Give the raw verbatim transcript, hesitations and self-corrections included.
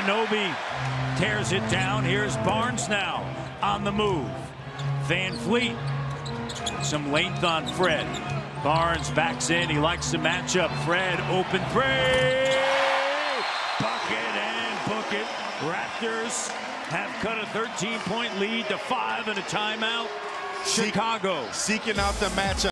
Anunoby tears it down. Here's Barnes now on the move. VanVleet, some length on Fred. Barnes backs in. He likes the matchup. Fred open free. Bucket and bucket. Raptors have cut a thirteen point lead to five and a timeout. Chicago seeking out the matchup.